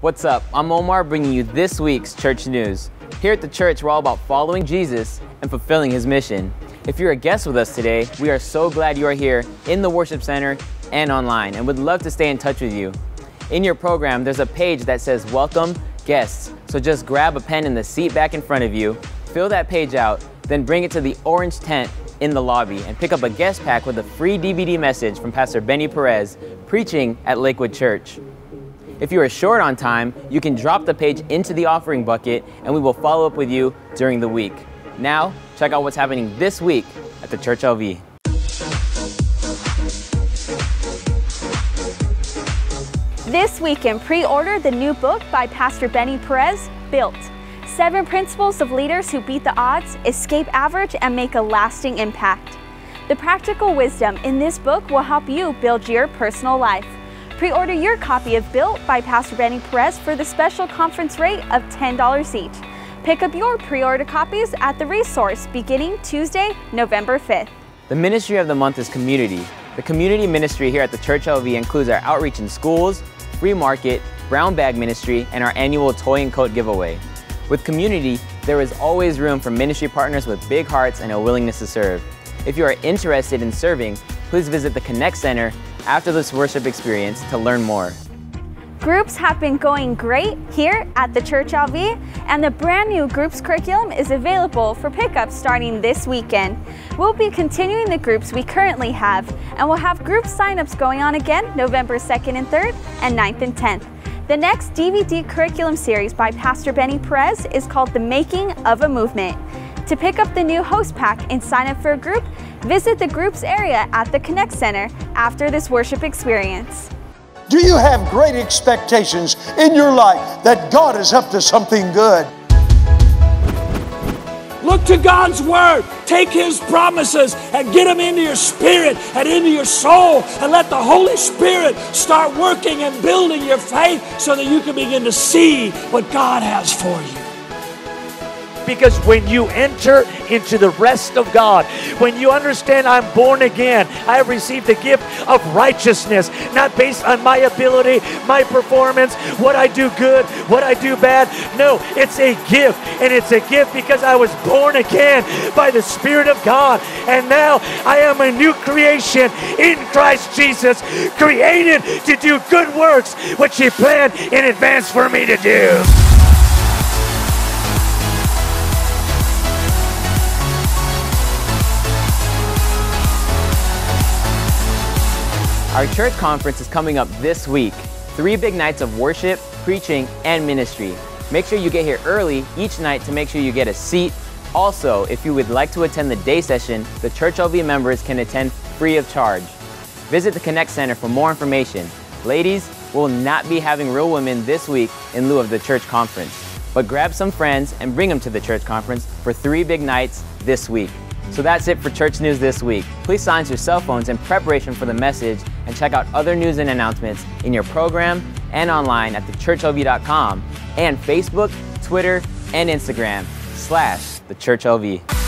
What's up? I'm Omar, bringing you this week's church news. Here at the church, we're all about following Jesus and fulfilling his mission. If you're a guest with us today, we are so glad you are here in the worship center and online, and would love to stay in touch with you. In your program, there's a page that says Welcome Guests, so just grab a pen in the seat back in front of you, fill that page out, then bring it to the orange tent in the lobby and pick up a guest pack with a free DVD message from Pastor Benny Perez preaching at Lakewood Church. If you are short on time, you can drop the page into the offering bucket and we will follow up with you during the week. Now, check out what's happening this week at the Church LV. This weekend, pre-order the new book by Pastor Benny Perez, Built: 7 Principles of Leaders Who Beat the Odds, Escape Average, and Make a Lasting Impact. The practical wisdom in this book will help you build your personal life. Pre-order your copy of Built by Pastor Benny Perez for the special conference rate of $10 each. Pick up your pre-order copies at the resource beginning Tuesday, November 5th. The ministry of the month is community. The community ministry here at the Church LV includes our outreach in schools, free market, brown bag ministry, and our annual toy and coat giveaway. With community, there is always room for ministry partners with big hearts and a willingness to serve. If you are interested in serving, please visit the Connect Center after this worship experience to learn more. Groups have been going great here at the Church LV, and the brand new groups curriculum is available for pickup starting this weekend. We'll be continuing the groups we currently have, and we'll have group signups going on again November 2nd and 3rd and 9th and 10th. The next DVD curriculum series by Pastor Benny Perez is called The Making of a Movement. To pick up the new host pack and sign up for a group, visit the groups area at the Connect Center after this worship experience. Do you have great expectations in your life that God is up to something good? Look to God's Word, take His promises and get them into your spirit and into your soul, and let the Holy Spirit start working and building your faith so that you can begin to see what God has for you. Because when you enter into the rest of God, when you understand I'm born again, I have received the gift of righteousness, not based on my ability, my performance, what I do good, what I do bad. No, it's a gift, and it's a gift because I was born again by the Spirit of God, and now I am a new creation in Christ Jesus, created to do good works, which He planned in advance for me to do. Our church conference is coming up this week. 3 big nights of worship, preaching, and ministry. Make sure you get here early each night to make sure you get a seat. Also, if you would like to attend the day session, the Church LV members can attend free of charge. Visit the Connect Center for more information. Ladies, we'll not be having Real Women this week in lieu of the church conference. But grab some friends and bring them to the church conference for 3 big nights this week. So that's it for church news this week. Please silence your cell phones in preparation for the message and check out other news and announcements in your program and online at thechurchlv.com and Facebook, Twitter, and Instagram /thechurchlv.